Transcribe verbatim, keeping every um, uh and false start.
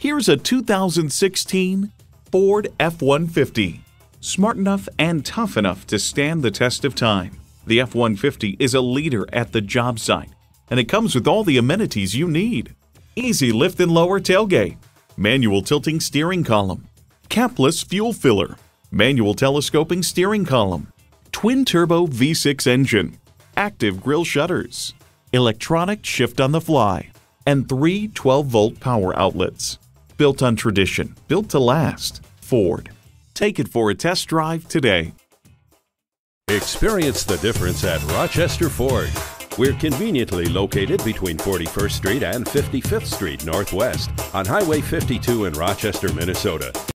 Here's a two thousand sixteen Ford F one fifty. Smart enough and tough enough to stand the test of time. The F one fifty is a leader at the job site, and it comes with all the amenities you need. Easy lift and lower tailgate, manual tilting steering column, capless fuel filler, manual telescoping steering column, twin-turbo V six engine, active grille shutters, electronic shift on the fly, and three twelve-volt power outlets. Built on tradition, built to last. Ford. Take it for a test drive today. Experience the difference at Rochester Ford. We're conveniently located between forty-first Street and fifty-fifth Street Northwest on Highway fifty-two in Rochester, Minnesota.